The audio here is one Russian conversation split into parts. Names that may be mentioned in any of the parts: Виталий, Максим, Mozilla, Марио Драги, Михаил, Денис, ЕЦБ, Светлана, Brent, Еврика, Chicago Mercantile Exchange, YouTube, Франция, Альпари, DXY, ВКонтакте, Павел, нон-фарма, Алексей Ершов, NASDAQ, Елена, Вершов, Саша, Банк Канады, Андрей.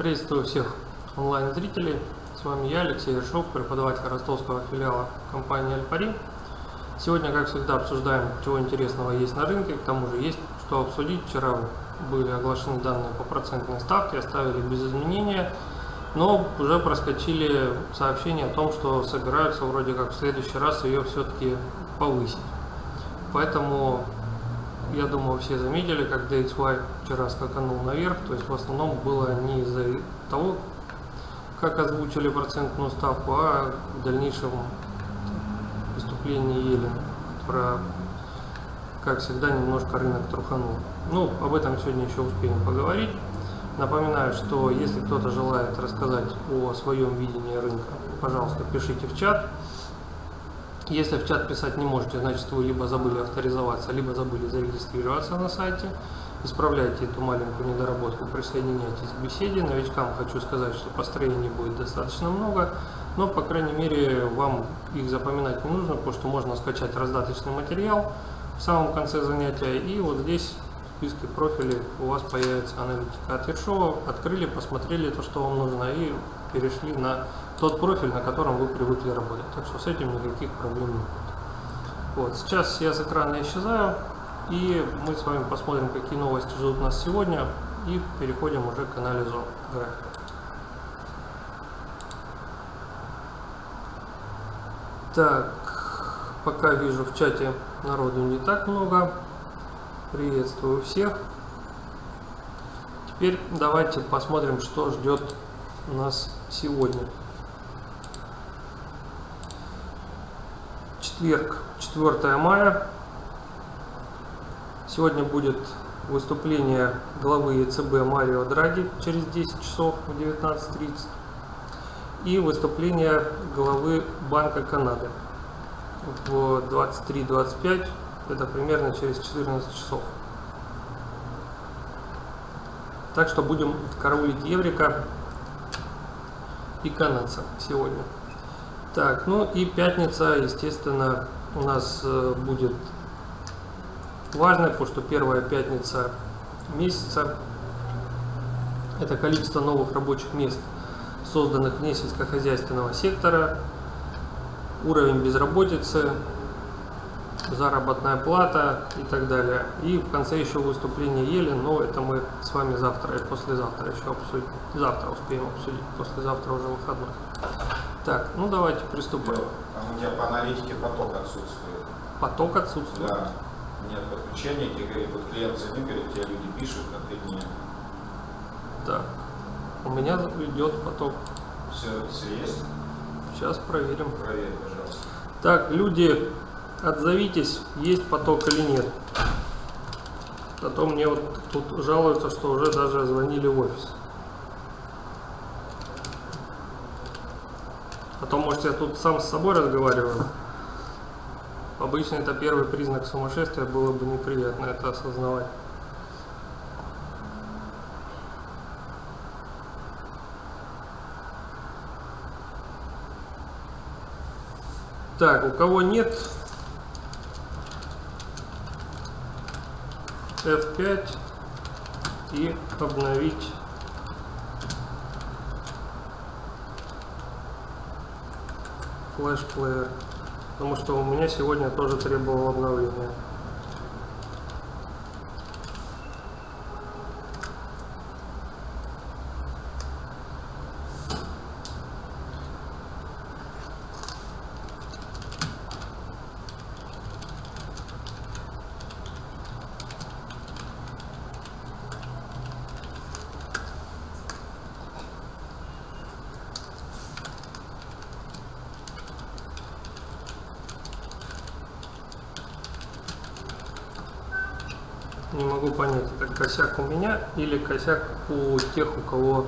Приветствую всех онлайн-зрителей. С вами я, Алексей Ершов, преподаватель ростовского филиала компании Альпари. Сегодня, как всегда, обсуждаем, чего интересного есть на рынке, к тому же есть что обсудить. Вчера были оглашены данные по процентной ставке, оставили без изменения, но уже проскочили сообщения о том, что собираются вроде как в следующий раз ее все-таки повысить. Поэтому, я думаю, все заметили, как DXY вчера скаканул наверх, то есть в основном было не из-за того, как озвучили процентную ставку, а в дальнейшем выступлении Елены, которая, как всегда, немножко рынок труханул. Ну, об этом сегодня еще успеем поговорить. Напоминаю, что если кто-то желает рассказать о своем видении рынка, пожалуйста, пишите в чат. Если в чат писать не можете, значит вы либо забыли авторизоваться, либо забыли зарегистрироваться на сайте. Исправляйте эту маленькую недоработку, присоединяйтесь к беседе. Новичкам хочу сказать, что построений будет достаточно много, но, по крайней мере, вам их запоминать не нужно, потому что можно скачать раздаточный материал в самом конце занятия. И вот здесь в списке профилей у вас появится аналитика от Вершова. Открыли, посмотрели то, что вам нужно, и перешли на тот профиль, на котором вы привыкли работать. Так что с этим никаких проблем не будет. Вот, сейчас я с экрана исчезаю, и мы с вами посмотрим, какие новости ждут нас сегодня, и переходим уже к анализу графика. Так, пока вижу в чате народу не так много. Приветствую всех. Теперь давайте посмотрим, что ждет нас сегодня. Четверг, 4 мая. Сегодня будет выступление главы ЕЦБ Марио Драги через 10 часов в 19:30 и выступление главы Банка Канады в 23:25, это примерно через 14 часов. Так что будем караулить Еврика и канадца сегодня. Так, ну и пятница, естественно, у нас будет важная, потому что первая пятница месяца. Это количество новых рабочих мест, созданных вне сельскохозяйственного сектора, уровень безработицы, заработная плата и так далее. И в конце еще выступление Елены, но это мы с вами завтра и послезавтра еще обсудим. Завтра успеем обсудить, послезавтра уже выходной. Так, ну давайте приступим. А у меня по аналитике поток отсутствует. Поток отсутствует? Да. Нет подключения, тебе говорит, вот клиент замигает, тебе люди пишут, а ты нет. Так, у меня идет поток. Все есть? Сейчас проверим. Проверь, пожалуйста. Так, люди, отзовитесь, есть поток или нет. А то мне вот тут жалуются, что уже даже звонили в офис. А то, может, я тут сам с собой разговариваю. Обычно это первый признак сумасшествия, было бы неприятно это осознавать. Так, у кого нет, F5 и обновить. Флэш-плеер, потому что у меня сегодня тоже требовал обновления. Не могу понять, это косяк у меня или косяк у тех, у кого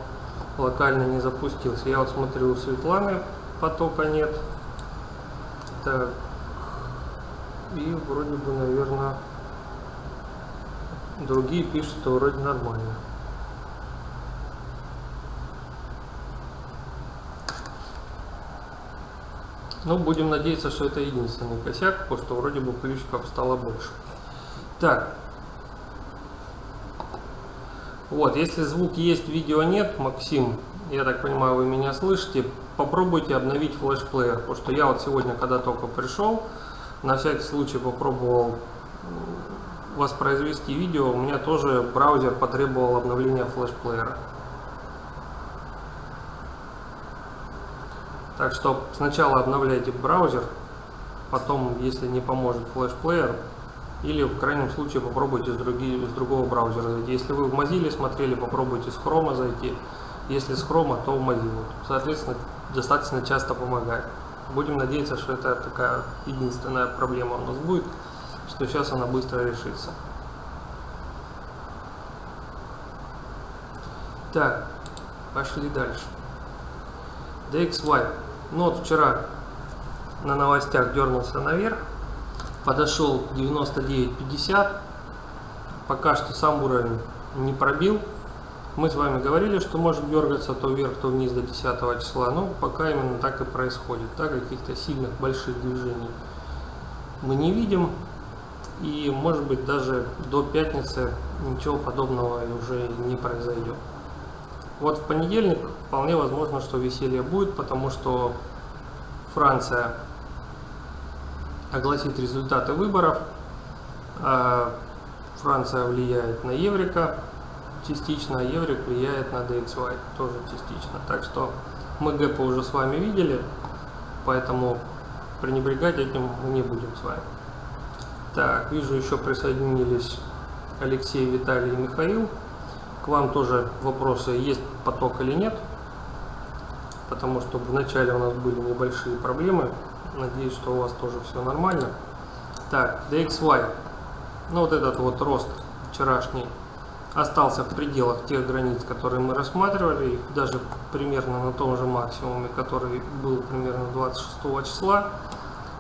локально не запустился. Я вот смотрю, у Светланы потока нет. Так. И вроде бы, наверное, другие пишут, что вроде нормально. Но будем надеяться, что это единственный косяк, потому что вроде бы ключиков стало больше. Так. Вот, если звук есть, видео нет, Максим, я так понимаю, вы меня слышите, попробуйте обновить флешплеер, потому что я вот сегодня, когда только пришел, на всякий случай попробовал воспроизвести видео, у меня тоже браузер потребовал обновления флешплеера. Так что сначала обновляйте браузер, потом, если не поможет флешплеер, или в крайнем случае попробуйте с другого браузера зайти. Если вы в Mozilla смотрели, попробуйте с Chrome зайти. Если с Chrome, то в Mozilla. Соответственно, достаточно часто помогает. Будем надеяться, что это такая единственная проблема у нас будет, что сейчас она быстро решится. Так, пошли дальше. DXY. Ну вот вчера на новостях дернулся наверх, подошел к 99.50, пока что сам уровень не пробил. Мы с вами говорили, что может дергаться то вверх, то вниз до 10 числа, но пока именно так и происходит. Так, каких-то сильных больших движений мы не видим, и может быть даже до пятницы ничего подобного уже не произойдет. Вот в понедельник вполне возможно, что веселье будет, потому что Франция огласит результаты выборов. Франция влияет на Еврика частично, а Еврик влияет на DXY тоже частично. Так что мы гэпы уже с вами видели, поэтому пренебрегать этим мы не будем с вами. Так, вижу, еще присоединились Алексей, Виталий и Михаил. К вам тоже вопросы, есть поток или нет, потому что вначале у нас были небольшие проблемы. Надеюсь, что у вас тоже все нормально. Так, DXY. Ну вот этот вот рост вчерашний остался в пределах тех границ, которые мы рассматривали, даже примерно на том же максимуме, который был примерно 26 числа.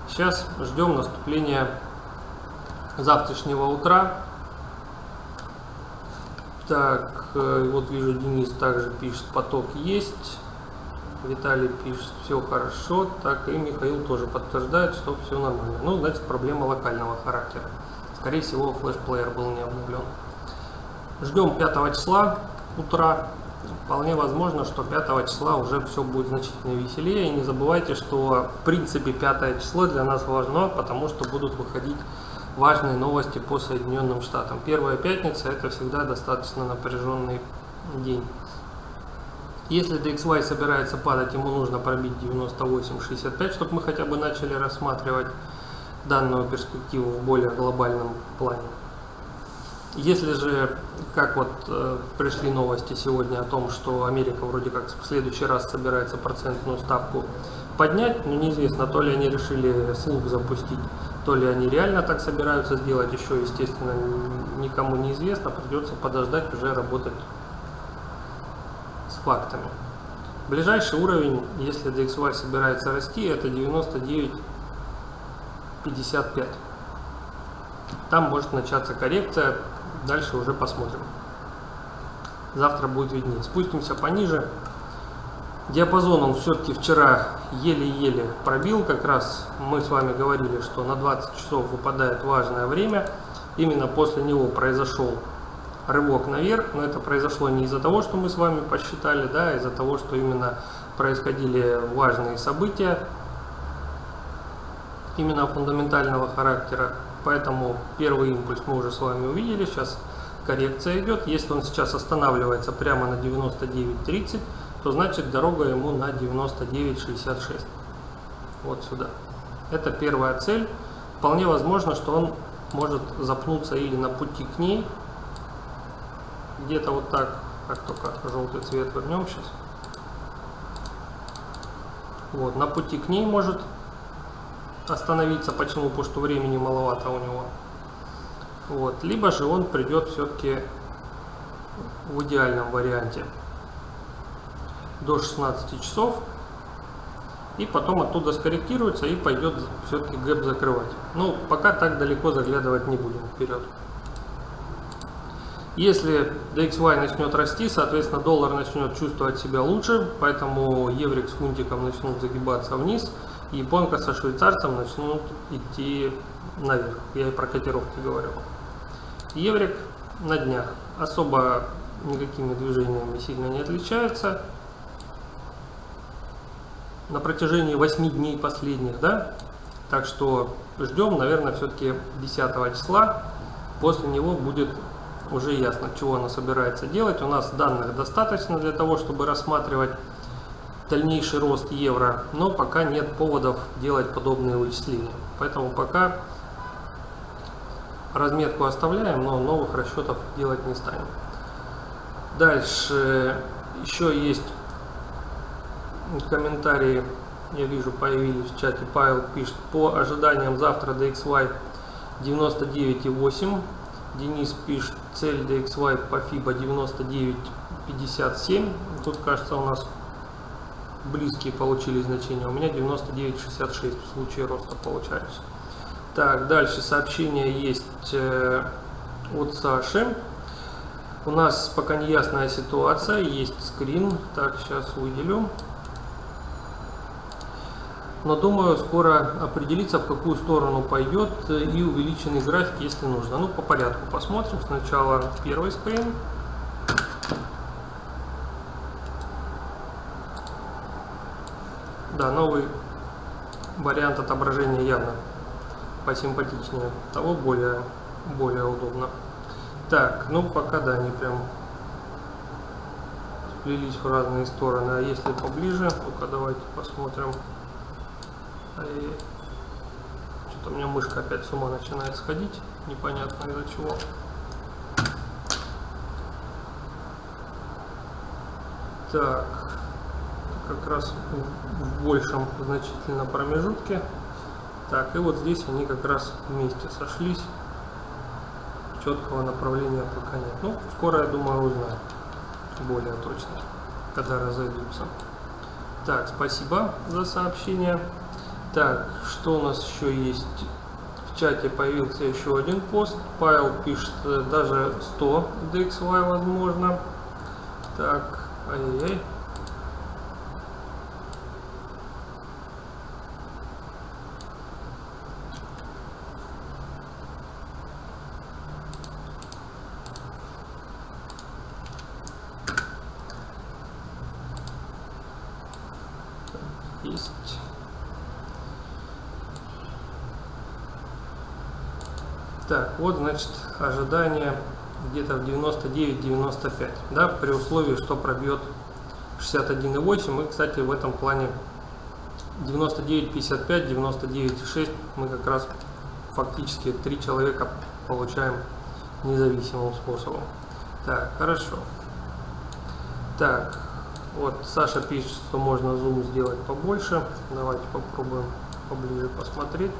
Сейчас ждем наступления завтрашнего утра. Так, вот вижу, Денис также пишет, поток есть. Виталий пишет, все хорошо, так и Михаил тоже подтверждает, что все нормально. Ну, значит, проблема локального характера. Скорее всего, флешплеер был не обновлен. Ждем 5 числа утра. Вполне возможно, что 5 числа уже все будет значительно веселее. И не забывайте, что в принципе 5 число для нас важно, потому что будут выходить важные новости по Соединенным Штатам. Первая пятница – это всегда достаточно напряженный день. Если DXY собирается падать, ему нужно пробить 98.65, чтобы мы хотя бы начали рассматривать данную перспективу в более глобальном плане. Если же, как вот пришли новости сегодня о том, что Америка вроде как в следующий раз собирается процентную ставку поднять, но неизвестно, то ли они решили слух запустить, то ли они реально так собираются сделать, еще, естественно, никому неизвестно, придется подождать, уже работать фактами. Ближайший уровень, если DXY собирается расти, это 99.55. Там может начаться коррекция, дальше уже посмотрим. Завтра будет виднее. Спустимся пониже. Диапазон он все-таки вчера еле-еле пробил. Как раз мы с вами говорили, что на 20 часов выпадает важное время. Именно после него произошел рывок наверх, но это произошло не из-за того, что мы с вами посчитали, да, а из-за того, что именно происходили важные события, именно фундаментального характера. Поэтому первый импульс мы уже с вами увидели, сейчас коррекция идет. Если он сейчас останавливается прямо на 99.30, то значит дорога ему на 99.66. Вот сюда. Это первая цель. Вполне возможно, что он может запнуться или на пути к ней, где-то вот так, как только желтый цвет вернем сейчас. Вот, на пути к ней может остановиться. Почему? Потому что времени маловато у него. Вот, либо же он придет все-таки в идеальном варианте до 16 часов. И потом оттуда скорректируется и пойдет все-таки гэп закрывать. Ну, пока так далеко заглядывать не будем вперед. Если DXY начнет расти, соответственно, доллар начнет чувствовать себя лучше, поэтому еврик с фунтиком начнут загибаться вниз, японка со швейцарцем начнут идти наверх. Я и про котировки говорю. Еврик на днях особо никакими движениями сильно не отличается. На протяжении 8 дней последних, да? Так что ждем, наверное, все-таки 10 числа. После него будет уже ясно, чего она собирается делать. У нас данных достаточно для того, чтобы рассматривать дальнейший рост евро, но пока нет поводов делать подобные вычисления. Поэтому пока разметку оставляем, но новых расчетов делать не станем. Дальше еще есть комментарии, я вижу, появились в чате. Павел пишет: по ожиданиям завтра DXY 99,8. Денис пишет: цель DXY по FIBA 99,57. Тут, кажется, у нас близкие получили значения. У меня 99,66 в случае роста получается. Так, дальше сообщение есть от Саши. У нас пока неясная ситуация, есть скрин. Так, сейчас выделю. Но думаю, скоро определиться, в какую сторону пойдет, и увеличенный график, если нужно. Ну, по порядку посмотрим. Сначала первый скрин. Да, новый вариант отображения явно посимпатичнее. Того более удобно. Так, ну пока да, они прям сплелись в разные стороны. А если поближе, только давайте посмотрим. Что-то у меня мышка опять с ума начинает сходить, непонятно из-за чего. Так, как раз в большем значительно промежутке. Так, и вот здесь они как раз вместе сошлись. Четкого направления пока нет. Ну, скоро, я думаю, узнаем более точно, когда разойдутся. Так, спасибо за сообщение. Так, что у нас еще есть? В чате появился еще один пост. Павел пишет: даже 100 DXY возможно. Так, ай-яй-яй. Вот, значит, ожидание где-то в 99-95, да, при условии, что пробьет 61,8. И, кстати, в этом плане 99,55, 99,6 мы как раз фактически 3 человека получаем независимым способом. Так, хорошо. Так, вот Саша пишет, что можно зум сделать побольше. Давайте попробуем поближе посмотреть.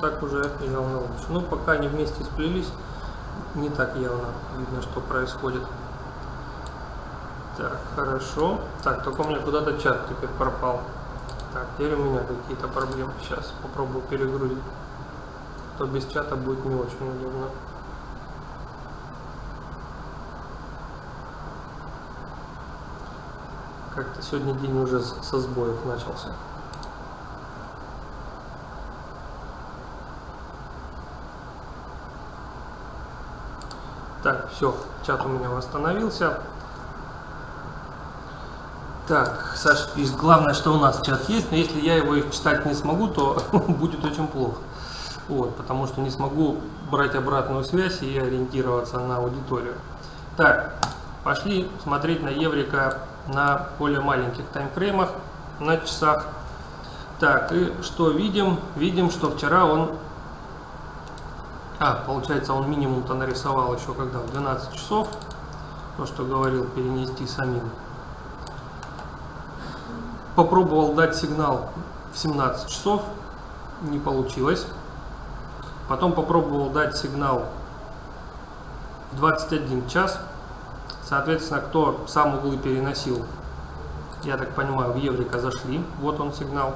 Так уже явно лучше. Но пока они вместе сплелись, не так явно видно, что происходит. Так, хорошо. Так, только у меня куда-то чат теперь пропал. Так, теперь у меня какие-то проблемы. Сейчас попробую перегрузить. То без чата будет не очень удобно. Как-то сегодня день уже со сбоев начался. Так, все, чат у меня восстановился. Так, Саша пишет: главное, что у нас чат есть, но если я его читать не смогу, то будет очень плохо. Вот, потому что не смогу брать обратную связь и ориентироваться на аудиторию. Так, пошли смотреть на Еврика на более маленьких таймфреймах, на часах. Так, и что видим? Видим, что вчера он... получается, он минимум-то нарисовал еще когда? В 12 часов. То, что говорил, перенести самим. Попробовал дать сигнал в 17 часов. Не получилось. Потом попробовал дать сигнал в 21 час. Соответственно, кто сам углы переносил, я так понимаю, в Еврика зашли, вот он сигнал.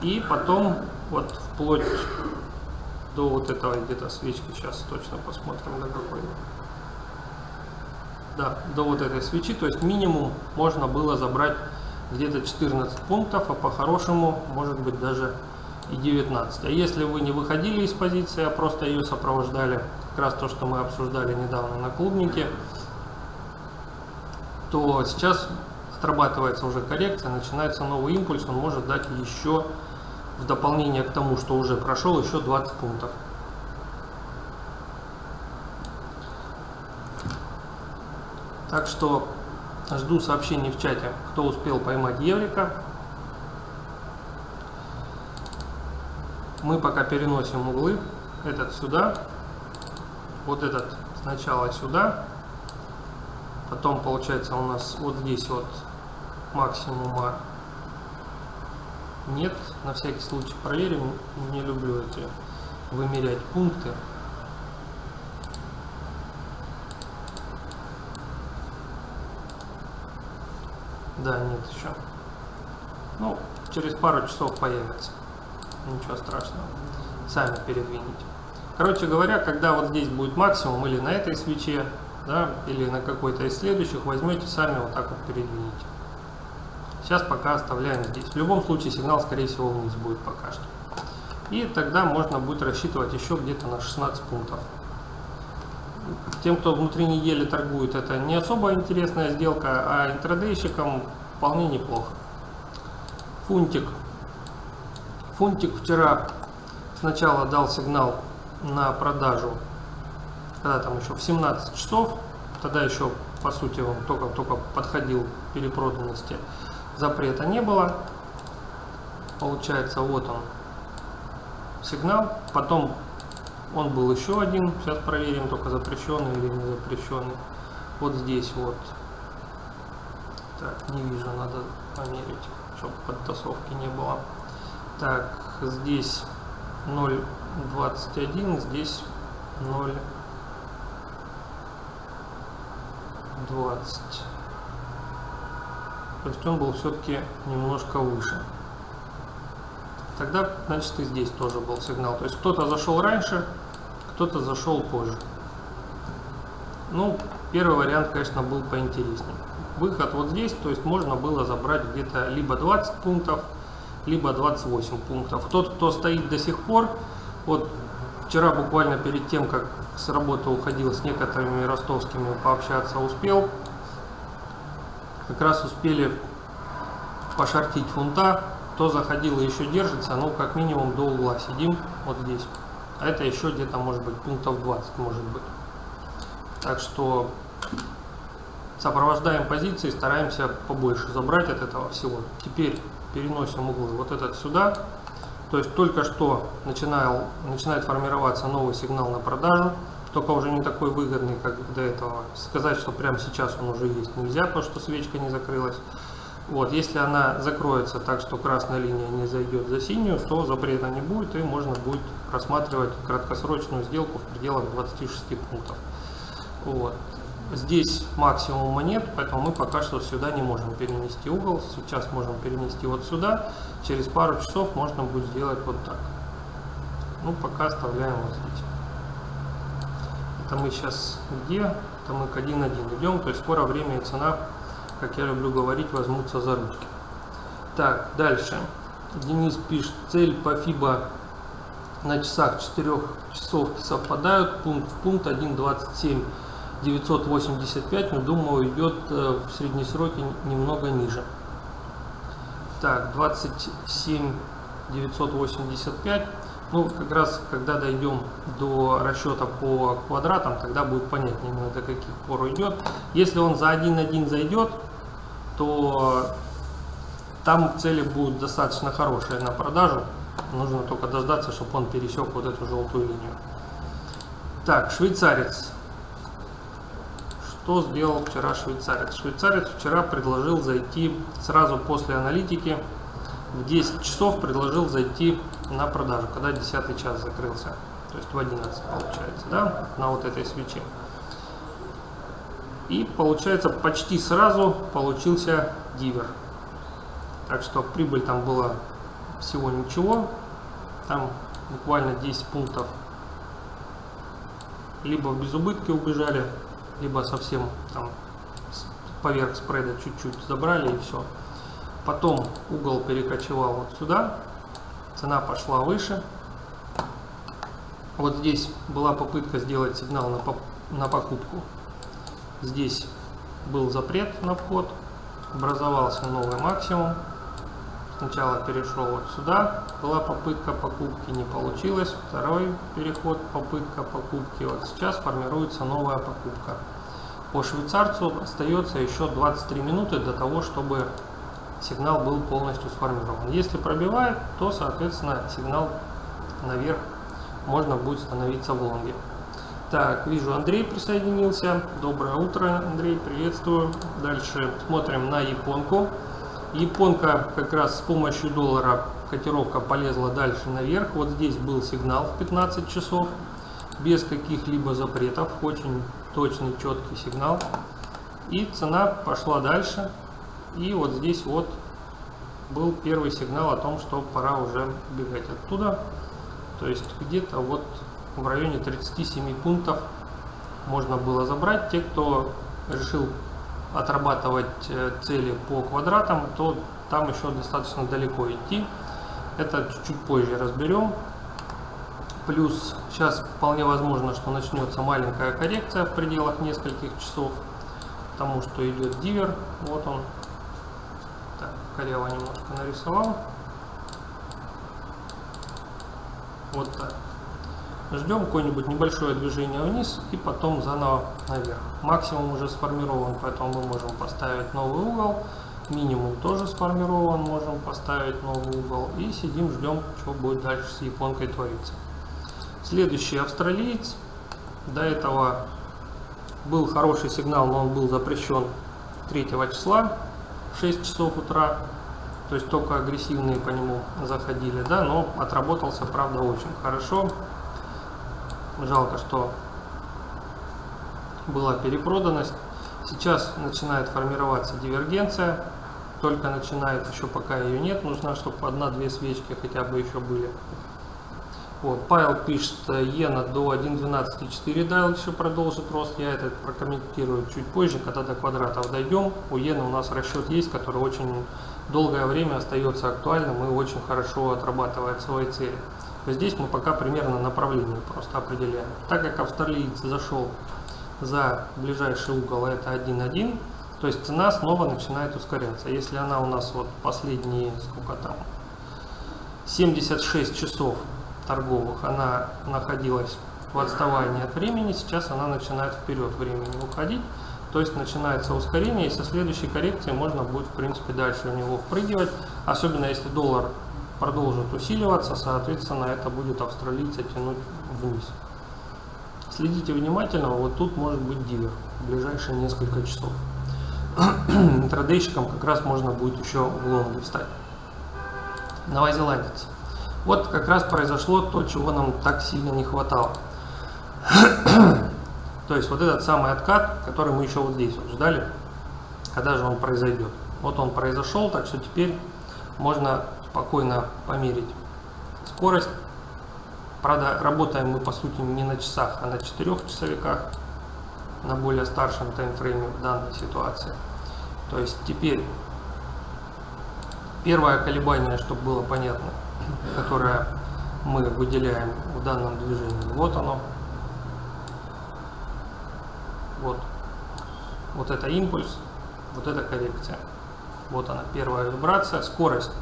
И потом вот вплоть до вот этого где-то свечки, сейчас точно посмотрим на какой. Да, до вот этой свечи, то есть минимум можно было забрать где-то 14 пунктов, а по-хорошему может быть даже и 19. А если вы не выходили из позиции, а просто ее сопровождали, как раз то, что мы обсуждали недавно на клубнике, то сейчас отрабатывается уже коррекция, начинается новый импульс, он может дать еще, в дополнение к тому, что уже прошел, еще 20 пунктов. Так что жду сообщений в чате, кто успел поймать Еврика. Мы пока переносим углы. Этот сюда, вот этот сначала сюда. Потом получается у нас вот здесь вот максимума нет. На всякий случай проверим. Не люблю эти вымерять пункты. Да, нет еще. Ну, через пару часов появится. Ничего страшного. Сами передвинете. Короче говоря, когда вот здесь будет максимум, или на этой свече, да, или на какой-то из следующих, возьмете сами вот так вот передвинете. Сейчас пока оставляем здесь. В любом случае сигнал, скорее всего, вниз будет пока что. И тогда можно будет рассчитывать еще где-то на 16 пунктов. Тем, кто внутри недели торгует, это не особо интересная сделка, а интрадейщикам вполне неплохо. Фунтик. Фунтик вчера сначала дал сигнал на продажу, когда там еще в 17 часов, тогда еще, по сути, он только подходил к перепроданности, запрета не было. Получается, вот он, сигнал, потом он был еще один, сейчас проверим, только запрещенный или не запрещенный. Вот здесь вот, так, не вижу, надо померить, чтобы подтасовки не было. Так, здесь 0.21, здесь 0.20. То есть он был все-таки немножко выше. Тогда, значит, и здесь тоже был сигнал. То есть кто-то зашел раньше, кто-то зашел позже. Ну, первый вариант, конечно, был поинтереснее. Выход вот здесь, то есть можно было забрать где-то либо 20 пунктов, либо 28 пунктов. Тот, кто стоит до сих пор, вот вчера буквально перед тем, как с работы уходил, с некоторыми ростовскими пообщаться успел. Как раз успели пошортить фунта. Кто заходил и еще держится, ну, как минимум до угла сидим вот здесь. А это еще где-то, может быть, пунктов 20, может быть. Так что сопровождаем позиции, стараемся побольше забрать от этого всего. Теперь переносим углы вот этот сюда. То есть только что начинает формироваться новый сигнал на продажу. Только уже не такой выгодный, как до этого. Сказать, что прямо сейчас он уже есть, нельзя, потому что свечка не закрылась. Вот, если она закроется так, что красная линия не зайдет за синюю, то запрета не будет, и можно будет рассматривать краткосрочную сделку в пределах 26 пунктов. Вот. Здесь максимума нет, поэтому мы пока что сюда не можем перенести угол. Сейчас можем перенести вот сюда. Через пару часов можно будет сделать вот так. Ну, пока оставляем вот здесь. Это мы сейчас где? Это мы к 1.1 идем, то есть скоро время и цена, как я люблю говорить, возьмутся за ручки. Так, дальше. Денис пишет, цель по ФИБА на часах 4 часов совпадают, пункт в пункт 1.27.985, но думаю, идет в среднесроке немного ниже. Так, 27.985. Ну, как раз, когда дойдем до расчета по квадратам, тогда будет понятнее, именно до каких пор идет. Если он за 1.1 зайдет, то там цели будут достаточно хорошие на продажу. Нужно только дождаться, чтобы он пересек вот эту желтую линию. Так, швейцарец. Что сделал вчера швейцарец? Швейцарец вчера предложил зайти сразу после аналитики. В 10 часов предложил зайти на продажу, когда 10 час закрылся, то есть в 11 получается, да, на вот этой свече. И получается почти сразу получился дивер. Так что прибыль там была всего ничего. Там буквально 10 пунктов. Либо в безубытки убежали, либо совсем там поверх спреда чуть-чуть забрали и все. Потом угол перекочевал вот сюда. Цена пошла выше. Вот здесь была попытка сделать сигнал на покупку. Здесь был запрет на вход. Образовался новый максимум. Сначала перешел вот сюда. Была попытка покупки, не получилось. Второй переход, попытка покупки. Вот сейчас формируется новая покупка. По швейцарцу остается еще 23 минуты до того, чтобы сигнал был полностью сформирован. Если пробивает, то, соответственно, сигнал наверх, можно будет становиться в лонге. Так, вижу, Андрей присоединился. Доброе утро, Андрей, приветствую. Дальше смотрим на японку. Японка как раз с помощью доллара котировка полезла дальше наверх. Вот здесь был сигнал в 15 часов. Без каких-либо запретов. Очень точный, четкий сигнал. И цена пошла дальше. И вот здесь вот был первый сигнал о том, что пора уже бегать оттуда. То есть где-то вот в районе 37 пунктов можно было забрать. Те, кто решил отрабатывать цели по квадратам, то там еще достаточно далеко идти. Это чуть-чуть позже разберем. Плюс сейчас вполне возможно, что начнется маленькая коррекция в пределах нескольких часов, потому что идет дивер. Вот он. Так, коряво немножко нарисовал. Вот так. Ждем какое-нибудь небольшое движение вниз и потом заново наверх. Максимум уже сформирован, поэтому мы можем поставить новый угол. Минимум тоже сформирован, можем поставить новый угол. И сидим, ждем, что будет дальше с японкой твориться. Следующий австралиец. До этого был хороший сигнал, но он был запрещен 3 числа в 6 часов утра. То есть только агрессивные по нему заходили, да, но отработался, правда, очень хорошо. Жалко, что была перепроданность. Сейчас начинает формироваться дивергенция. Только начинает, еще пока ее нет. Нужно, чтобы одна-две свечки хотя бы еще были. Вот, Павел пишет, иена до 1.12.4 дальше продолжит рост. Я это прокомментирую чуть позже, когда до квадратов дойдем. У иены у нас расчет есть, который очень долгое время остается актуальным и очень хорошо отрабатывает свои цели. Здесь мы пока примерно направление просто определяем. Так как австралиец зашел за ближайший угол, это 1.1, то есть цена снова начинает ускоряться. Если она у нас вот последние, сколько там, 76 часов торговых, она находилась в отставании от времени, сейчас она начинает вперед времени уходить. То есть начинается ускорение, и со следующей коррекции можно будет, в принципе, дальше в него впрыгивать. Особенно если доллар продолжит усиливаться, соответственно, это будет австралийца тянуть вниз. Следите внимательно, вот тут может быть дивер в ближайшие несколько часов. Интрадейщикам как раз можно будет еще в лонге встать. Новозеландец. Вот как раз произошло то, чего нам так сильно не хватало. То есть вот этот самый откат, который мы еще вот здесь вот ждали, когда же он произойдет. Вот он произошел, так что теперь можно спокойно померить скорость. Правда, работаем мы по сути не на часах, а на 4 часовиках, на более старшем таймфрейме в данной ситуации. То есть теперь первое колебание, чтобы было понятно, которое мы выделяем в данном движении, вот оно. Вот это импульс, вот это коррекция. Вот она, первая вибрация, скорость.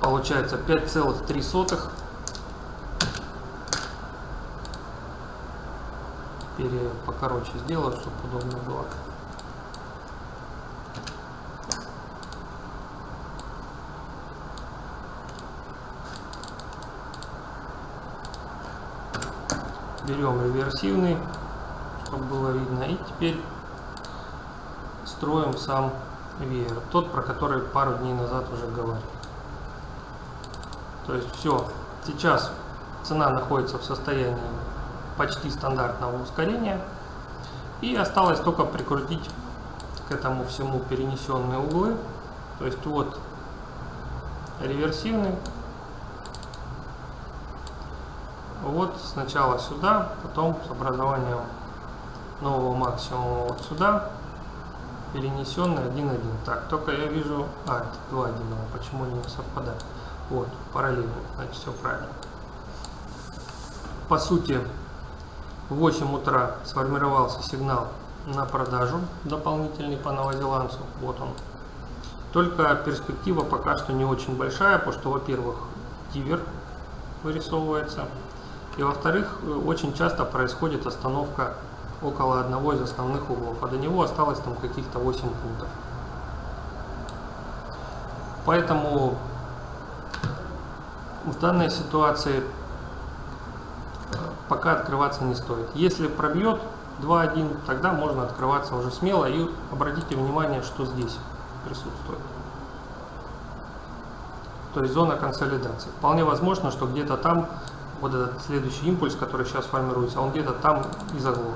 Получается 5,3. Покороче сделаю, чтобы удобно было. Берем реверсивный, чтобы было видно. И теперь строим сам веер. Тот, про который пару дней назад уже говорил. То есть все, сейчас цена находится в состоянии почти стандартного ускорения. И осталось только прикрутить к этому всему перенесенные углы. То есть вот реверсивный. Вот сначала сюда, потом с образованием нового максимума вот сюда. Перенесенный 1,1. Так, только я вижу... А, это 2,1. Почему они не совпадают? Вот, параллельно. Значит, все правильно. По сути, в 8 утра сформировался сигнал на продажу дополнительный по новозеландцу. Вот он. Только перспектива пока что не очень большая, потому что, во-первых, дивер вырисовывается. И, во-вторых, очень часто происходит остановка около одного из основных углов, а до него осталось там каких-то 8 пунктов. Поэтому в данной ситуации пока открываться не стоит. Если пробьет 2.1, тогда можно открываться уже смело. И обратите внимание, что здесь присутствует. То есть зона консолидации. Вполне возможно, что где-то там вот этот следующий импульс, который сейчас формируется, он где-то там и заглохнет.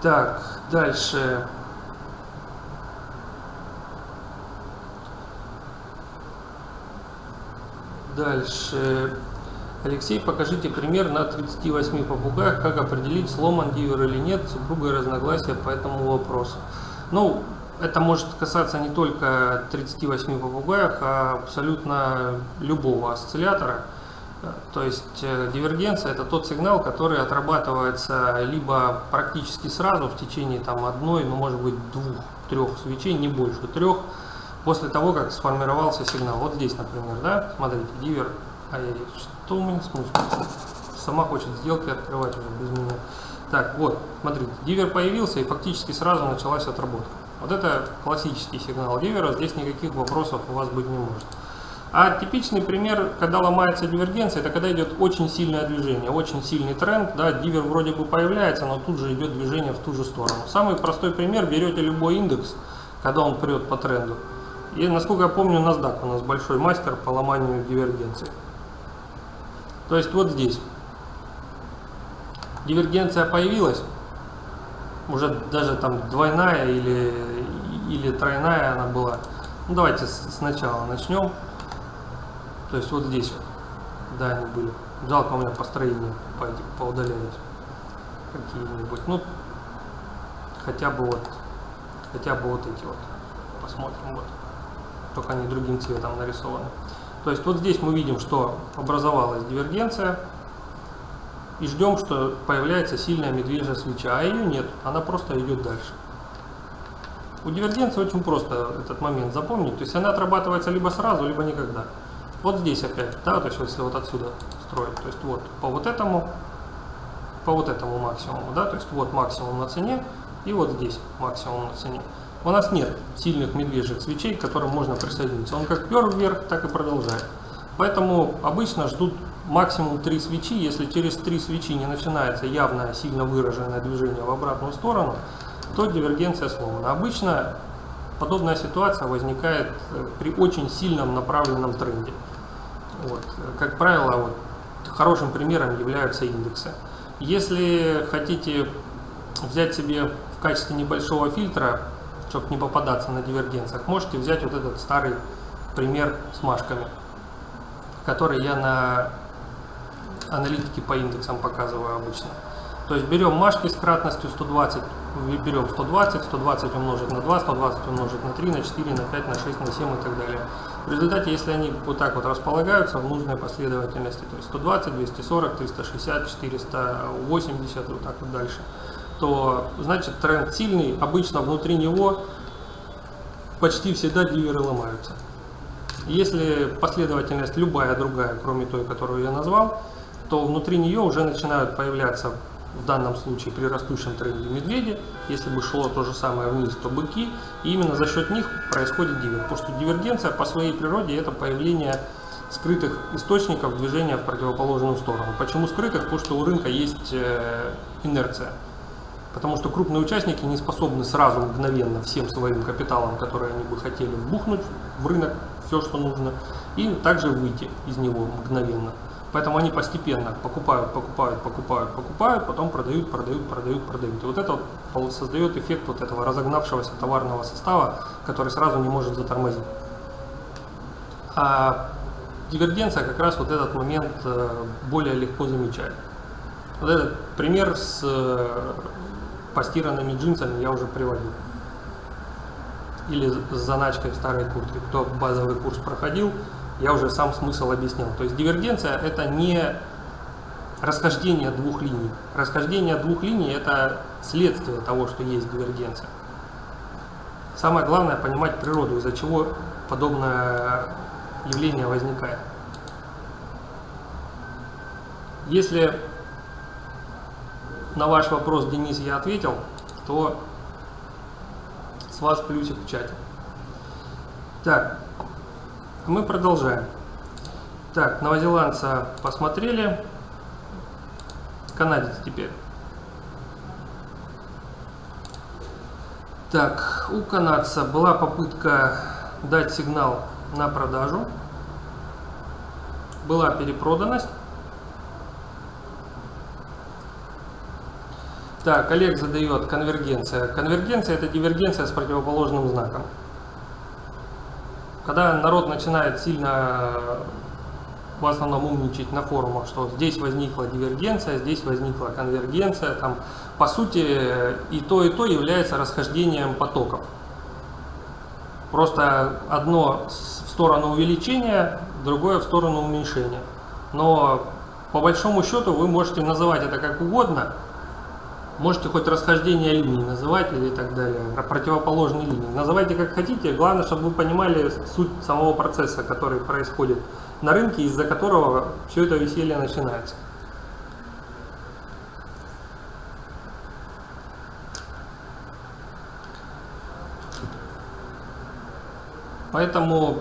Так, дальше. Дальше. Алексей, покажите пример на 38 попугаях, как определить, сломан дивер или нет, супруга и разногласия по этому вопросу. Ну, это может касаться не только 38 попугаях, а абсолютно любого осциллятора. То есть дивергенция – это тот сигнал, который отрабатывается либо практически сразу в течение там, одной, ну, может быть, двух-трех свечей, не больше трех, после того, как сформировался сигнал. Вот здесь, например, да, смотрите, дивер. А я, что у меня с мышкой? Сама хочет сделки открывать уже без меня. Так, вот, смотрите, дивер появился и фактически сразу началась отработка. Вот это классический сигнал дивера, здесь никаких вопросов у вас быть не может. А типичный пример, когда ломается дивергенция, это когда идет очень сильное движение, очень сильный тренд. Да, дивер вроде бы появляется, но тут же идет движение в ту же сторону. Самый простой пример, берете любой индекс, когда он прет по тренду. И, насколько я помню, NASDAQ у нас большой мастер по ломанию дивергенции. То есть вот здесь дивергенция появилась, уже даже там двойная или тройная она была. Ну, давайте сначала начнем. То есть вот здесь вот, да, они были. Жалко, у меня построение поудалялись какие-нибудь. Ну, хотя бы вот эти вот. Посмотрим, вот. Только они другим цветом нарисованы. То есть вот здесь мы видим, что образовалась дивергенция. И ждем, что появляется сильная медвежья свеча. А ее нет, она просто идет дальше. У дивергенции очень просто этот момент запомнить. То есть она отрабатывается либо сразу, либо никогда. Вот здесь опять, да, то есть если вот отсюда строить, то есть вот по вот этому максимуму, да, то есть вот максимум на цене и вот здесь максимум на цене. У нас нет сильных медвежьих свечей, к которым можно присоединиться. Он как пер вверх, так и продолжает. Поэтому обычно ждут максимум 3 свечи. Если через 3 свечи не начинается явное, сильно выраженное движение в обратную сторону, то дивергенция сломана. Обычно подобная ситуация возникает при очень сильном направленном тренде. Вот. Как правило, вот, хорошим примером являются индексы. Если хотите взять себе в качестве небольшого фильтра, чтобы не попадаться на дивергенциях, можете взять вот этот старый пример с машками, который я на аналитике по индексам показываю обычно. То есть берем машки с кратностью 120, берем 120, 120 умножить на 2, 120 умножить на 3, на 4, на 5, на 6, на 7 и так далее. В результате, если они вот так вот располагаются в нужной последовательности, то есть 120, 240, 360, 480, вот так вот дальше, то значит тренд сильный, обычно внутри него почти всегда диверы ломаются. Если последовательность любая другая, кроме той, которую я назвал, то внутри нее уже начинают появляться, в данном случае при растущем тренде, медведи. Если бы шло то же самое вниз, то быки. И именно за счет них происходит дивер. Потому что дивергенция по своей природе это появление скрытых источников движения в противоположную сторону. Почему скрытых? Потому что у рынка есть инерция. Потому что крупные участники не способны сразу мгновенно всем своим капиталом, который они бы хотели, вбухнуть в рынок все, что нужно. и также выйти из него мгновенно. Поэтому они постепенно покупают, покупают, покупают, покупают, потом продают, продают, продают, продают. И вот это вот создает эффект вот этого разогнавшегося товарного состава, который сразу не может затормозить. А дивергенция как раз вот этот момент более легко замечает. Вот этот пример с постиранными джинсами я уже приводил. Или с заначкой в старой куртке. Кто базовый курс проходил, я уже сам смысл объяснял. То есть дивергенция — это не расхождение двух линий. Расхождение двух линий — это следствие того, что есть дивергенция. Самое главное — понимать природу, из-за чего подобное явление возникает. Если на ваш вопрос, Денис, я ответил, то с вас плюсик в чате. Так, мы продолжаем. Так, новозеландца посмотрели. Канадец теперь. Так, у канадца была попытка дать сигнал на продажу. Была перепроданность. Так, Олег задает конвергенция. Конвергенция — это дивергенция с противоположным знаком. Когда народ начинает сильно, в основном, умничать на форумах, что здесь возникла дивергенция, здесь возникла конвергенция, там, по сути, и то является расхождением потоков. Просто одно в сторону увеличения, другое в сторону уменьшения. Но по большому счету вы можете называть это как угодно. Можете хоть расхождение линий называть или так далее, противоположные линии. Называйте как хотите, главное, чтобы вы понимали суть самого процесса, который происходит на рынке, из-за которого все это веселье начинается. Поэтому,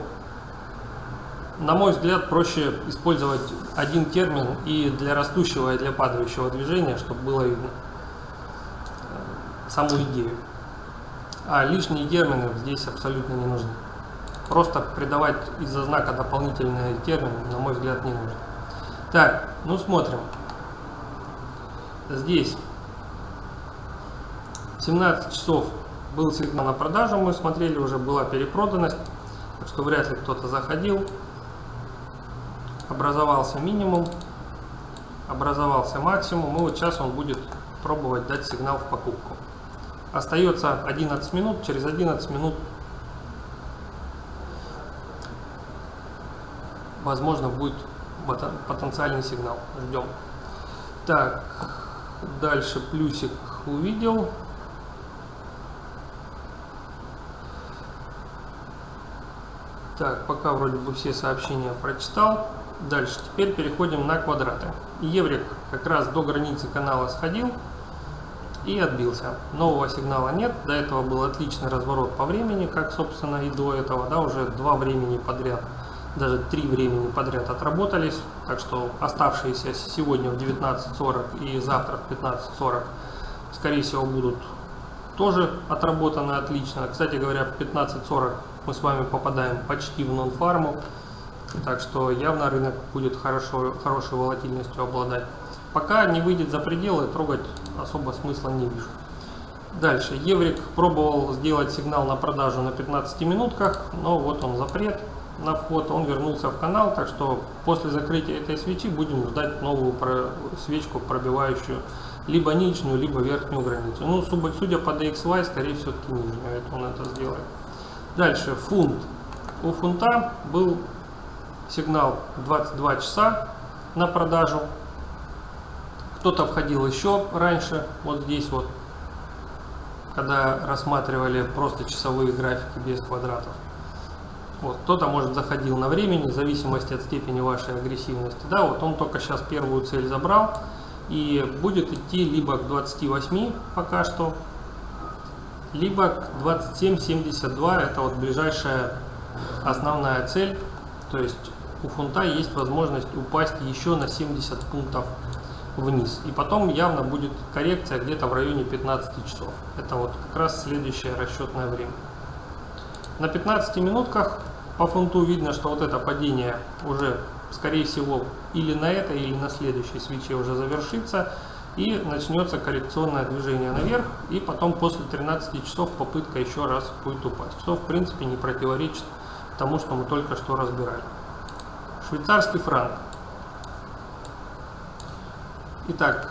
на мой взгляд, проще использовать один термин и для растущего, и для падающего движения, чтобы было видно саму идею. А лишние термины здесь абсолютно не нужны. Просто придавать из-за знака дополнительные термины, на мой взгляд, не нужно. Так, ну смотрим. Здесь в 17 часов был сигнал на продажу, мы смотрели, уже была перепроданность, так что вряд ли кто-то заходил. Образовался минимум, образовался максимум, и вот сейчас он будет пробовать дать сигнал в покупку. Остается 11 минут, через 11 минут возможно будет потенциальный сигнал. Ждем. Так, дальше плюсик увидел. Так, пока вроде бы все сообщения прочитал. Дальше, теперь переходим на квадраты. Еврик как раз до границы канала сходил и отбился. Нового сигнала нет, до этого был отличный разворот по времени, как, собственно, и до этого, да, уже два времени подряд, даже три времени подряд отработались, так что оставшиеся сегодня в 19:40 и завтра в 15:40, скорее всего, будут тоже отработаны отлично. Кстати говоря, в 15:40 мы с вами попадаем почти в нон-фарму. Так что явно рынок будет хорошей волатильностью обладать. Пока не выйдет за пределы, трогать особо смысла не вижу. Дальше. Еврик пробовал сделать сигнал на продажу на 15 минутках, но вот он запрет на вход, он вернулся в канал. Так что после закрытия этой свечи будем ждать новую свечку, пробивающую либо нижнюю, либо верхнюю границу. Ну, судя по DXY, скорее все-таки нижнюю. Он это сделает. Дальше. Фунт. У фунта был сигнал 22 часа на продажу. Кто-то входил еще раньше, вот здесь вот, когда рассматривали просто часовые графики без квадратов. Вот, кто-то, может, заходил на времени, в зависимости от степени вашей агрессивности. Да, вот он только сейчас первую цель забрал и будет идти либо к 28 пока что, либо к 27.72, это вот ближайшая основная цель. То есть у фунта есть возможность упасть еще на 70 пунктов вниз. И потом явно будет коррекция где-то в районе 15 часов. Это вот как раз следующее расчетное время. На 15 минутках По фунту видно, что вот это падение уже, скорее всего, или на этой, или на следующей свече уже завершится. И начнется коррекционное движение наверх. И потом после 13 часов попытка еще раз будет упасть. Что, в принципе, не противоречит тому, что мы только что разбирали. Швейцарский франк. Итак,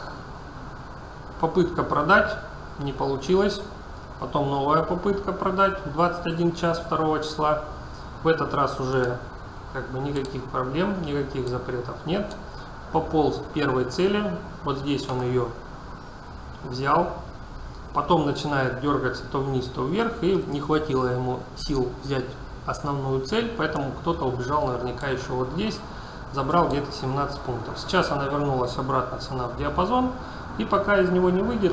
попытка продать не получилась. Потом новая попытка продать в 21 час 2 числа. В этот раз уже как бы никаких проблем, никаких запретов нет. Пополз к первой цели. Вот здесь он ее взял. Потом начинает дергаться то вниз, то вверх. И не хватило ему сил взять основную цель. Поэтому кто-то убежал наверняка еще вот здесь. Забрал где-то 17 пунктов. Сейчас она вернулась обратно, цена в диапазон. И пока из него не выйдет,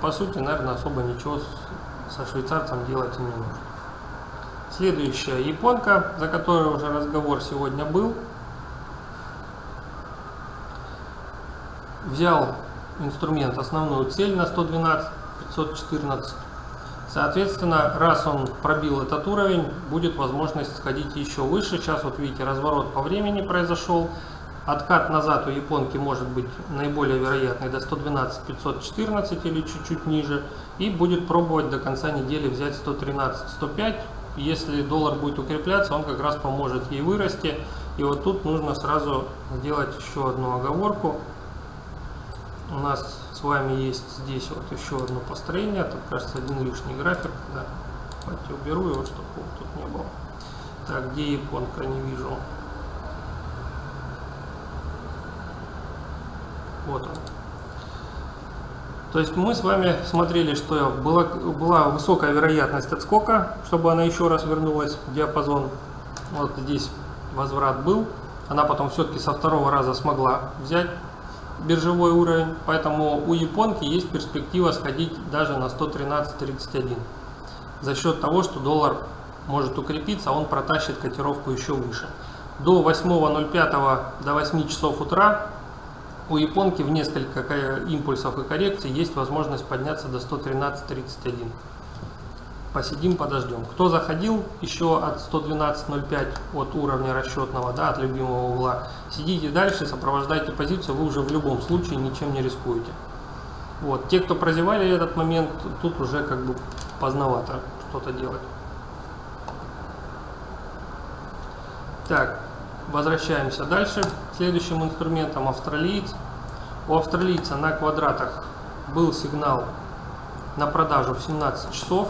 по сути, наверное, особо ничего со швейцарцем делать не нужно. Следующая японка, за которой уже разговор сегодня был. Взял инструмент основную цель на 112 514. Соответственно, раз он пробил этот уровень, будет возможность сходить еще выше. Сейчас вот видите, разворот по времени произошел. Откат назад у японки может быть наиболее вероятный до 112 514 или чуть-чуть ниже. И будет пробовать до конца недели взять 113 105. Если доллар будет укрепляться, он как раз поможет ей вырасти. И вот тут нужно сразу сделать еще одну оговорку. У нас с вами есть здесь вот еще одно построение. Тут, кажется, один лишний график. Да. Давайте уберу его, чтобы его тут не было. Так, где японка? Не вижу. Вот он. То есть мы с вами смотрели, что была высокая вероятность отскока, чтобы она еще раз вернулась в диапазон. Вот здесь возврат был. Она потом все-таки со второго раза смогла взять биржевой уровень. Поэтому у японки есть перспектива сходить даже на 113.31. За счет того, что доллар может укрепиться, он протащит котировку еще выше. До 8.05, до 8 часов утра у японки в несколько импульсов и коррекций есть возможность подняться до 113.31. Посидим, подождем. Кто заходил еще от 112.05 от уровня расчетного, да, от любимого угла, сидите дальше, сопровождайте позицию, вы уже в любом случае ничем не рискуете. Вот. Те, кто прозевали этот момент, тут уже как бы поздновато что-то делать. Так. Возвращаемся дальше. Следующим инструментом австралиец. У австралийца на квадратах был сигнал на продажу в 17 часов.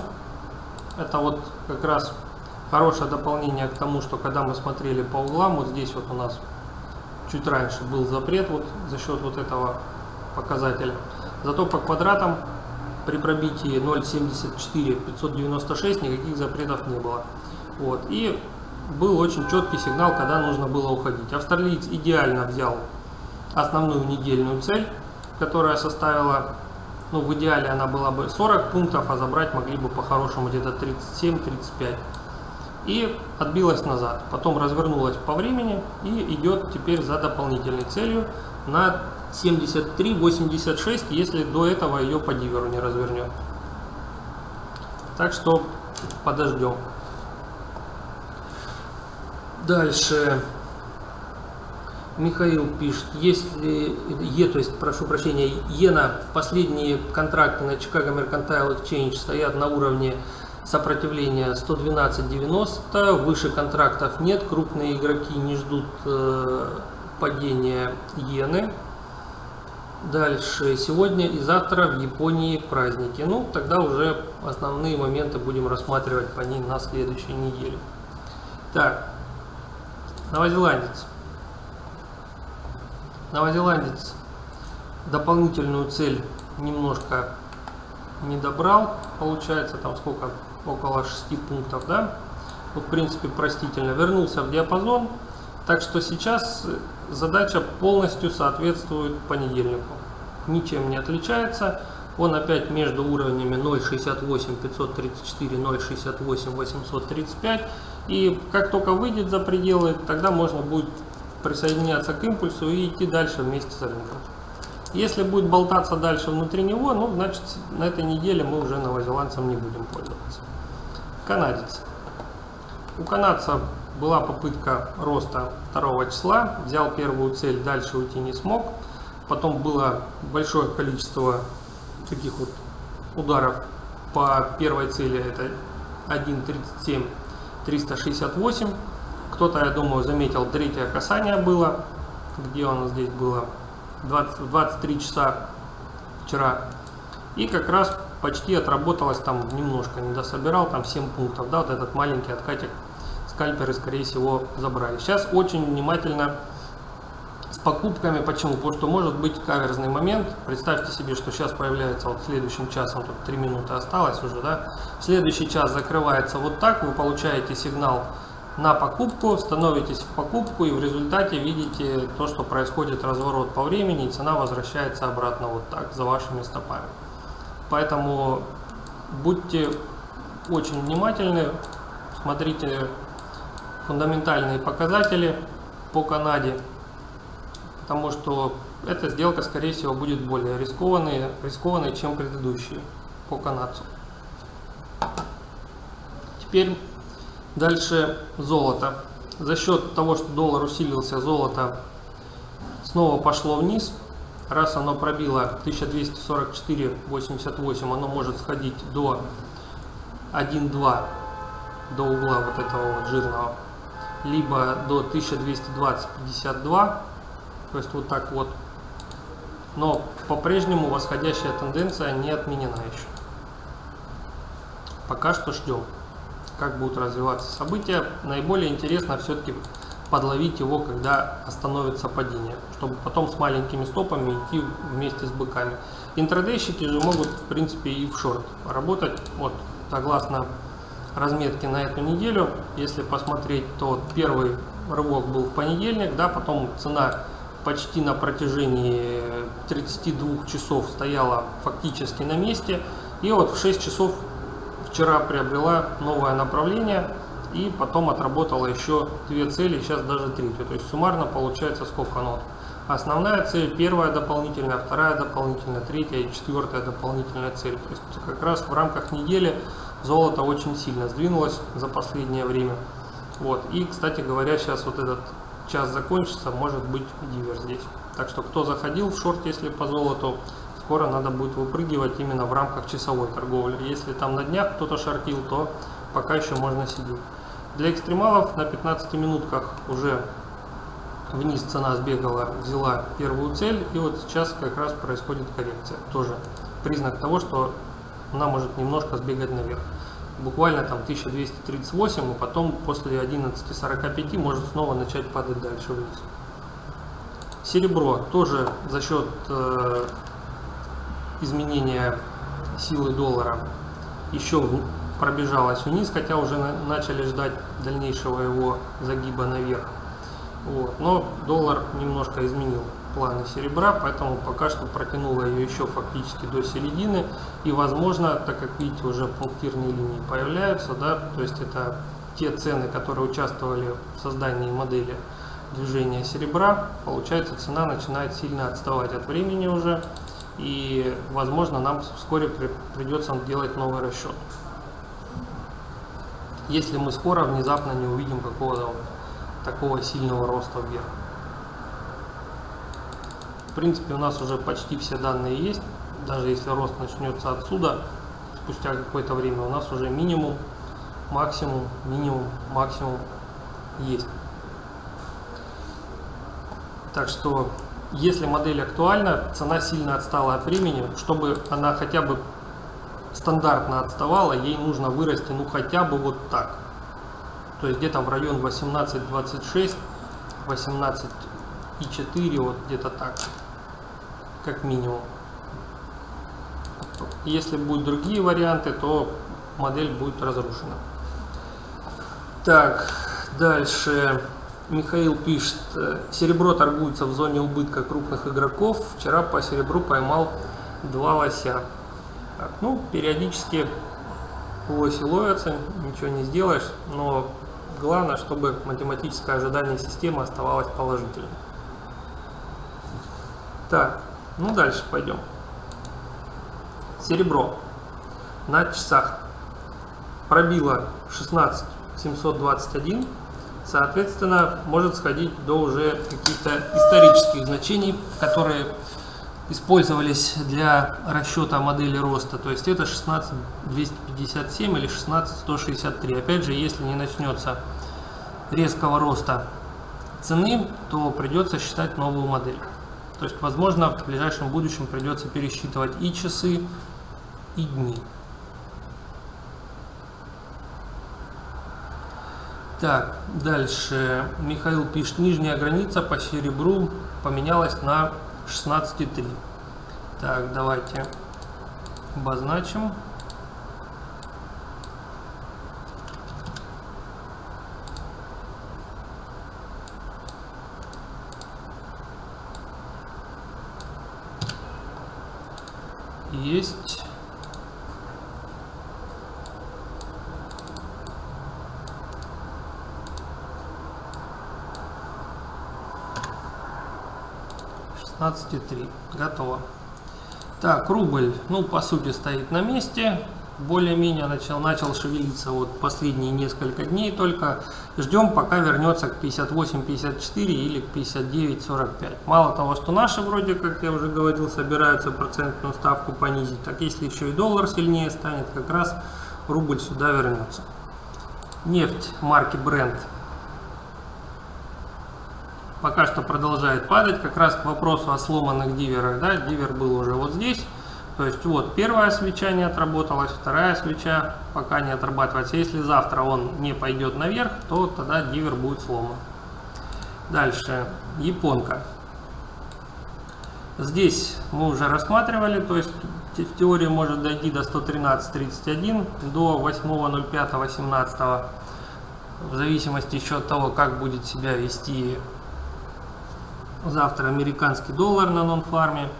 Это вот как раз хорошее дополнение к тому, что когда мы смотрели по углам, вот здесь вот у нас чуть раньше был запрет вот за счет вот этого показателя. Зато по квадратам при пробитии 0.74 596 никаких запретов не было. Вот. И был очень четкий сигнал, когда нужно было уходить. Австралиец идеально взял основную недельную цель, которая составила, ну, в идеале она была бы 40 пунктов, а забрать могли бы по-хорошему где-то 37-35. И отбилась назад. Потом развернулась по времени и идет теперь за дополнительной целью на 73-86, если до этого ее по диверу не развернет. Так что подождем. Дальше Михаил пишет, если иена, последние контракты на Chicago Mercantile Exchange стоят на уровне сопротивления 112.90, выше контрактов нет, крупные игроки не ждут падения иены. Дальше сегодня и завтра в Японии праздники. Ну, тогда уже основные моменты будем рассматривать по ней на следующей неделе. Так. Новозеландец дополнительную цель немножко не добрал. Получается там сколько? Около 6 пунктов, да? Ну, в принципе, простительно. Вернулся в диапазон. Так что сейчас задача полностью соответствует понедельнику. Ничем не отличается. Он опять между уровнями 0.68 534, 0.68 835. И как только выйдет за пределы, тогда можно будет присоединяться к импульсу и идти дальше вместе с рынком. Если будет болтаться дальше внутри него, ну, значит, на этой неделе мы уже новозеландцем не будем пользоваться. Канадец. У канадца была попытка роста 2 числа, взял первую цель, дальше уйти не смог. Потом было большое количество таких вот ударов по первой цели, это 1.37, 368. Кто-то, я думаю, заметил, третье касание было, где оно здесь было, 23 часа вчера. И как раз почти отработалось, там немножко недособирал, там 7 пунктов, да, вот этот маленький откатик, скальперы, скорее всего, забрали. Сейчас очень внимательно с покупками. Почему? Потому что может быть каверзный момент. Представьте себе, что сейчас появляется вот следующим часом, тут 3 минуты осталось уже, да, в следующий час закрывается вот так, вы получаете сигнал на покупку, становитесь в покупку, и в результате видите то, что происходит разворот по времени, и цена возвращается обратно вот так, за вашими стопами. Поэтому будьте очень внимательны, смотрите фундаментальные показатели по Канаде, потому что эта сделка, скорее всего, будет более рискованной, чем предыдущие по канадцу. Теперь дальше золото. За счет того, что доллар усилился, золото снова пошло вниз. Раз оно пробило 1244.88, оно может сходить до 1.2, до угла вот этого вот жирного, либо до 1220.52, то есть вот так вот. Но по-прежнему восходящая тенденция не отменена еще. Пока что ждем, как будут развиваться события. Наиболее интересно все-таки подловить его, когда остановится падение, чтобы потом с маленькими стопами идти вместе с быками. Интрадейщики же могут, в принципе, и в шорт работать. Вот, согласно разметке на эту неделю, если посмотреть, то первый рывок был в понедельник, да, потом цена почти на протяжении 32 часов стояла фактически на месте, и вот в 6 часов вчера приобрела новое направление. И потом отработала еще 2 цели, сейчас даже 3. То есть суммарно получается сколько нот. Основная цель, первая дополнительная, вторая дополнительная, третья и четвертая дополнительная цель. То есть как раз в рамках недели золото очень сильно сдвинулось за последнее время. Вот. И, кстати говоря, сейчас вот этот час закончится, может быть диверс здесь. Так что кто заходил в шорт, если по золоту, скоро надо будет выпрыгивать именно в рамках часовой торговли. Если там на днях кто-то шортил, то пока еще можно сидеть. Для экстремалов на 15 минутках уже вниз цена сбегала, взяла первую цель, и вот сейчас как раз происходит коррекция. Тоже признак того, что она может немножко сбегать наверх. Буквально там 1238, и потом после 11.45 может снова начать падать дальше вниз. Серебро тоже за счет изменения силы доллара еще пробежалась вниз, хотя уже начали ждать дальнейшего его загиба наверх. Вот. Но доллар немножко изменил планы серебра, поэтому пока что протянуло ее еще фактически до середины. И возможно, так как видите, уже пунктирные линии появляются, да, то есть это те цены, которые участвовали в создании модели движения серебра. Получается, цена начинает сильно отставать от времени уже, и возможно, нам вскоре придется делать новый расчет, если мы скоро внезапно не увидим какого-то такого сильного роста вверх. В принципе, у нас уже почти все данные есть. Даже если рост начнется отсюда, спустя какое-то время у нас уже минимум, максимум есть. Так что, если модель актуальна, цена сильно отстала от времени, чтобы она хотя бы стандартно отставала, ей нужно вырасти, ну, хотя бы вот так. То есть где-то в район 18.26, 18.4, вот где-то так, как минимум. Если будут другие варианты, то модель будет разрушена. Так, дальше Михаил пишет: серебро торгуется в зоне убытка крупных игроков. Вчера по серебру поймал 2 лося. Так, ну, периодически лоси ловятся, ничего не сделаешь, но главное, чтобы математическое ожидание системы оставалось положительным. Так, ну дальше пойдем. Серебро на часах пробило 16 721, соответственно, может сходить до уже каких-то исторических значений, которые использовались для расчета модели роста, то есть это 16257 или 16163. Опять же, если не начнется резкого роста цены, то придется считать новую модель. То есть, возможно, в ближайшем будущем придется пересчитывать и часы, и дни. Так, дальше Михаил пишет, нижняя граница по серебру поменялась на 16,3. Так, давайте обозначим. Есть. Готово. Так, рубль, ну, по сути, стоит на месте, более-менее начал шевелиться вот последние несколько дней, только ждем, пока вернется к 58,54 или к 59,45. Мало того, что наши вроде, как я уже говорил, собираются процентную ставку понизить, так если еще и доллар сильнее станет, как раз рубль сюда вернется. Нефть марки Brent пока что продолжает падать, как раз к вопросу о сломанных диверах, да, дивер был уже вот здесь, то есть вот первая свеча не отработалась, вторая свеча пока не отрабатывается, если завтра он не пойдет наверх, то тогда дивер будет сломан. Дальше, японка. Здесь мы уже рассматривали, то есть в теории может дойти до 113.31, до 8.05.18, в зависимости еще от того, как будет себя вести завтра американский доллар на нон-фарме.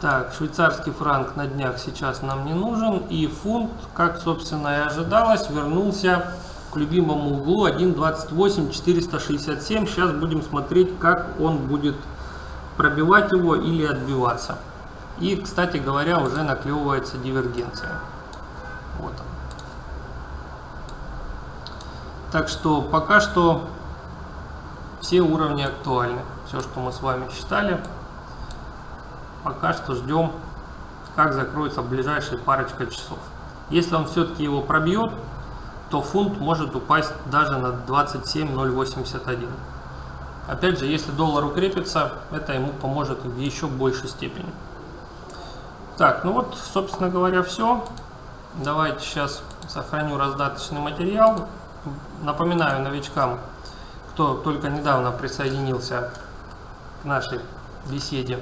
Так, швейцарский франк на днях сейчас нам не нужен. И фунт, как, собственно, и ожидалось, вернулся к любимому углу 1.28.467. Сейчас будем смотреть, как он будет пробивать его или отбиваться. И, кстати говоря, уже наклевывается дивергенция. Вот он. Так что пока что все уровни актуальны. Все, что мы с вами считали, пока что ждем, как закроется ближайшая парочка часов. Если он все-таки его пробьет, то фунт может упасть даже на 27.081. Опять же, если доллар укрепится, это ему поможет в еще большей степени. Так, ну вот, собственно говоря, все. Давайте сейчас сохраню раздаточный материал. Напоминаю новичкам, кто только недавно присоединился к нашей беседе,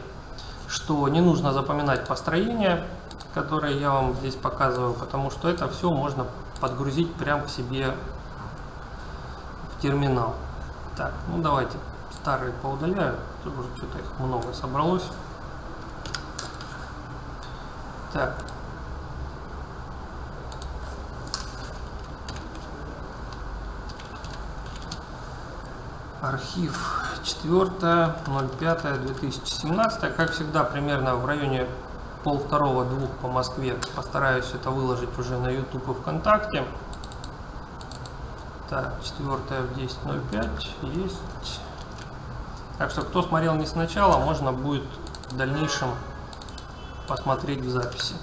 что не нужно запоминать построения, которые я вам здесь показываю, потому что это все можно подгрузить прямо к себе в терминал. Так, ну давайте старые поудаляю, тут уже что-то их много собралось. Так. Архив 4.05.2017, как всегда, примерно в районе 1:30-2 по Москве. Постараюсь это выложить уже на YouTube и ВКонтакте. Так, 4.10.05 есть. Так что, кто смотрел не сначала, можно будет в дальнейшем посмотреть в записи.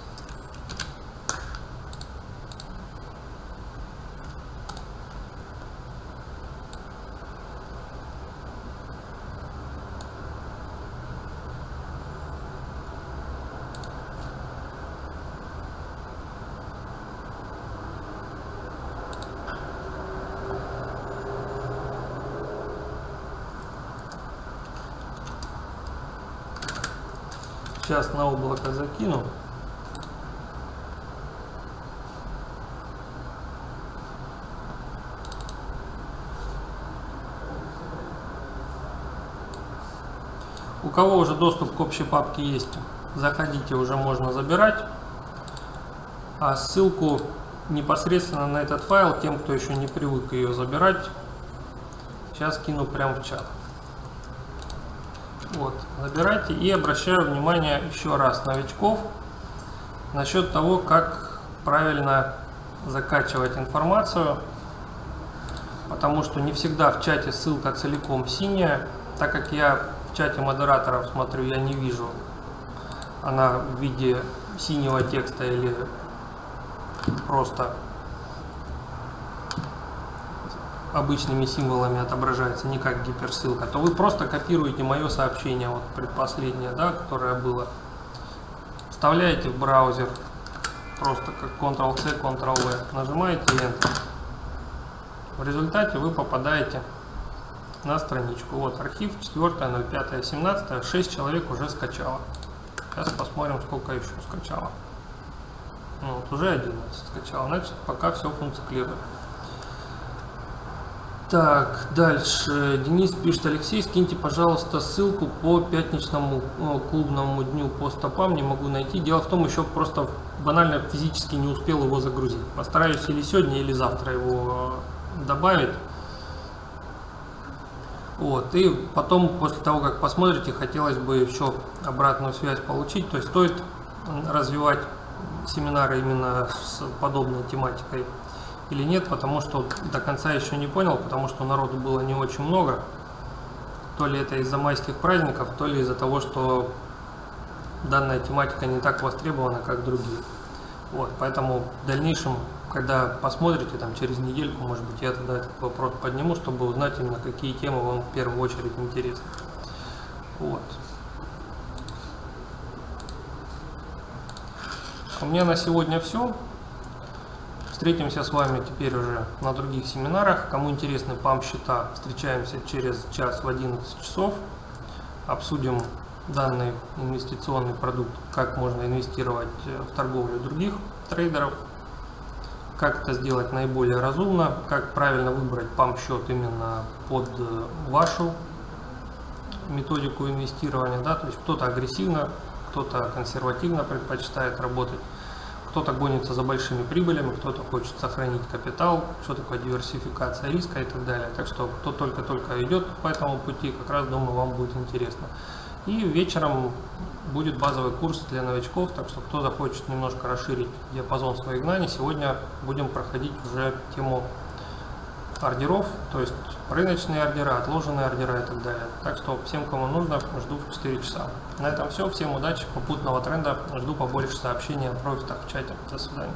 Сейчас на облако закину. У кого уже доступ к общей папке есть, заходите, уже можно забирать. А ссылку непосредственно на этот файл, тем, кто еще не привык ее забирать, сейчас кину прямо в чат. Вот, забирайте. И обращаю внимание еще раз новичков насчет того, как правильно закачивать информацию потому что не всегда в чате ссылка целиком синяя, так как я в чате модераторов смотрю, я не вижу, она в виде синего текста или просто обычными символами отображается, не как гиперссылка, то вы просто копируете мое сообщение, вот предпоследнее, да, которое было, вставляете в браузер, просто как Ctrl-C, Ctrl-V, нажимаете Enter. В результате вы попадаете на страничку. Вот архив 4.05.17, 6 человек уже скачало. Сейчас посмотрим, сколько еще скачало. Ну, вот уже 11 скачало, значит пока все функционирует. Так, дальше. Денис пишет: Алексей, скиньте, пожалуйста, ссылку по пятничному клубному дню по стопам. Не могу найти. Дело в том, еще просто банально физически не успел его загрузить. Постараюсь или сегодня, или завтра его добавить. Вот. И потом, после того, как посмотрите, хотелось бы еще обратную связь получить. То есть стоит развивать семинары именно с подобной тематикой или нет, потому что до конца еще не понял, потому что народу было не очень много. То ли это из-за майских праздников, то ли из-за того, что данная тематика не так востребована, как другие. Вот, поэтому в дальнейшем, когда посмотрите, там через недельку, может быть, я тогда этот вопрос подниму, чтобы узнать именно, какие темы вам в первую очередь интересны. Вот. У меня на сегодня все. Встретимся с вами теперь уже на других семинарах. Кому интересны памп-счета, встречаемся через час в 11 часов. Обсудим данный инвестиционный продукт, как можно инвестировать в торговлю других трейдеров, как это сделать наиболее разумно, как правильно выбрать памп-счет именно под вашу методику инвестирования. Да? То есть кто-то агрессивно, кто-то консервативно предпочитает работать. Кто-то гонится за большими прибылями, кто-то хочет сохранить капитал, что такое диверсификация риска и так далее. Так что, кто только-только идет по этому пути, как раз, думаю, вам будет интересно. И вечером будет базовый курс для новичков, так что, кто захочет немножко расширить диапазон своих знаний, сегодня будем проходить уже тему ордеров, то есть рыночные ордера, отложенные ордера и так далее. Так что, всем, кому нужно, жду в 4 часа. На этом все. Всем удачи, попутного тренда. Жду побольше сообщений о профитах в чате. До свидания.